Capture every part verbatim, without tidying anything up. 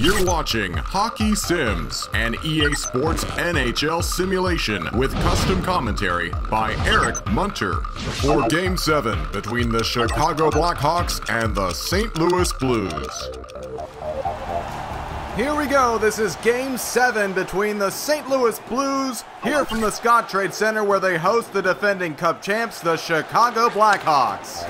You're watching Hockey Sims, an E A Sports N H L simulation with custom commentary by Eric Munter for Game seven between the Chicago Blackhawks and the Saint Louis Blues. Here we go. This is Game seven between the Saint Louis Blues, here from the Scottrade Center where they host the defending Cup champs, the Chicago Blackhawks.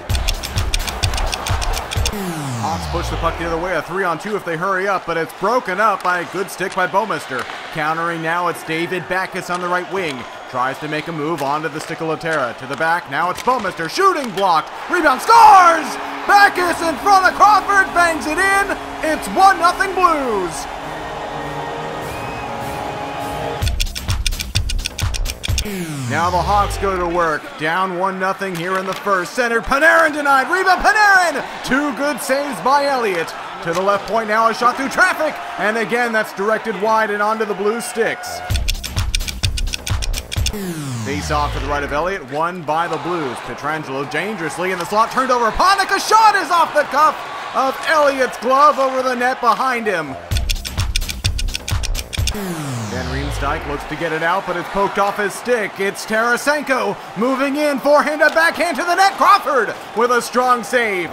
Hawks push the puck the other way, a three on two if they hurry up, but it's broken up by a good stick by Bowmaster. Countering now, it's David Backes on the right wing. Tries to make a move onto the stick of Lattera. To the back, now it's Bowmaster, shooting blocked. Rebound, scores! Backes in front of Crawford, bangs it in. It's one nothing Blues. Now the Hawks go to work. Down one nothing here in the first. Centered, Panarin denied. Rebound, Panarin! Two good saves by Elliott. To the left point now, a shot through traffic. And again, that's directed wide and onto the Blue sticks. Face off to the right of Elliott, won by the Blues. Pietrangelo dangerously in the slot, turned over. Panik, a shot is off the cuff of Elliott's glove over the net behind him. Dan Riemsdyk looks to get it out, but it's poked off his stick. It's Tarasenko moving in, forehand to backhand to the net. Crawford with a strong save.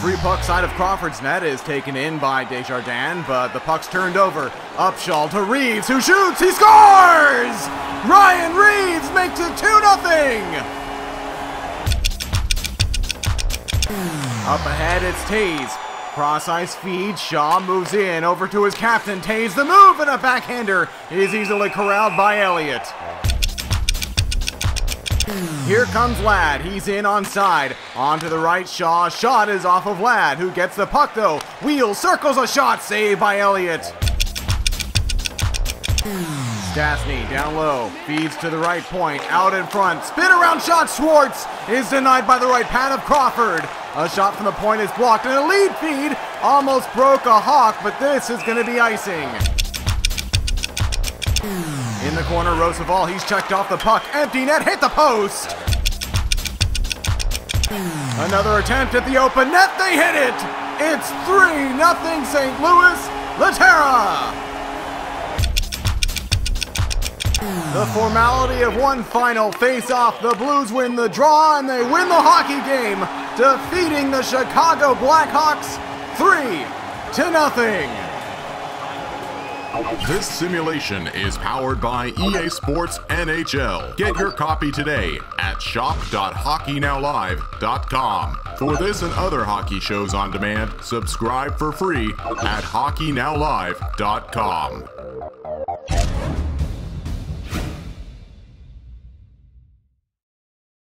Free puck side of Crawford's net is taken in by Desjardins, but the puck's turned over. Upshaw to Reaves, who shoots, he scores! Ryan Reaves makes it two nothing! Up ahead, it's Toews. Cross-ice feed, Shaw moves in, over to his captain, Toews the move, and a backhander is easily corralled by Elliott. Here comes Ladd, he's in onside. On to the right, Shaw, shot is off of Ladd, who gets the puck though. Wheels, circles, a shot, saved by Elliott. Stastny down low, feeds to the right point, out in front, spin around shot, Schwartz is denied by the right pad of Crawford. A shot from the point is blocked, and a lead feed almost broke a Hawk, but this is going to be icing. In the corner, Roseval, he's checked off the puck, empty net, hit the post! Another attempt at the open net, they hit it! It's three nothing Saint Louis, Lattera! The formality of one final face-off, the Blues win the draw and they win the hockey game, defeating the Chicago Blackhawks three to nothing. This simulation is powered by E A Sports N H L. Get your copy today at shop dot hockey now live dot com. For this and other hockey shows on demand, subscribe for free at hockey now live dot com.